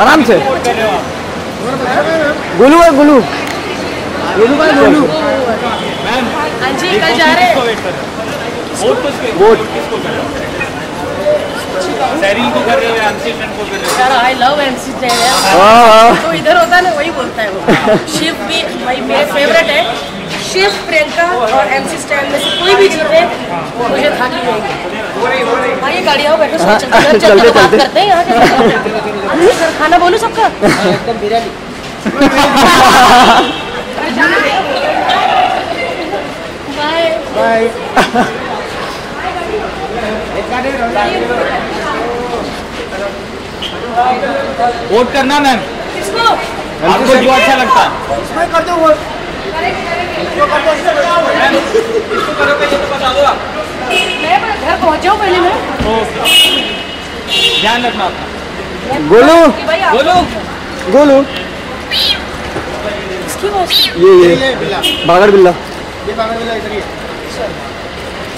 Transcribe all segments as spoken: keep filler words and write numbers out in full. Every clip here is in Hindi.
आराम से गोलू है गोलू गोलू भाई गोलू मैम जी कल जा रहे हैं वोट सैरिंग को कर रहे हो एमसीजन को कर रहे हो यार आई लव एमसीजन यार तो इधर होता है ना वही बोलता है वो शिव भी भाई मेरे फेवरेट है शिव प्रियंका और एमसी स्टैन में से कोई भी जुड़े मुझे थाकी जाएगी भाई ये गाड़ी आओ बैठो चलते चलते बात करते हैं यहाँ खाना बोलो सबका एकदम बिरयानी बाय बाय वोट करना मैम आपको जो अच्छा लगता है इसमें कर दो वोट इसको करो पहले तो बता दो आप मैं घर पहुँच जाऊँ पहले मैं ध्यान रखना आपका गोलू गोलू गोलू ये ये बागर बिल्ला ये बागर बिल्ला इधर ही है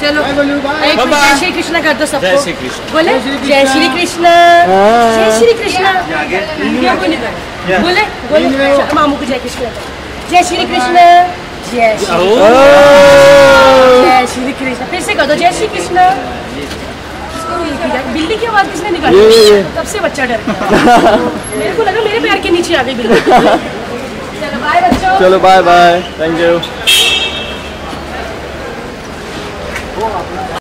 चलो जय श्री कृष्णा कर दो सबको बोले जय श्री कृष्णा जय श्री कृष्णा बोले बोले मामू को जय कृष्णा जय श्री कृष्ण जय जय श्री कृष्ण फिर से कह दो जय श्री कृष्ण बिल्ली की आवाज किसने निकाली तब से बच्चा डर मेरे को लगा मेरे पैर के नीचे आ गई बिल्ली चलो बाय बच्चों चलो बाय बाय थैंक यू।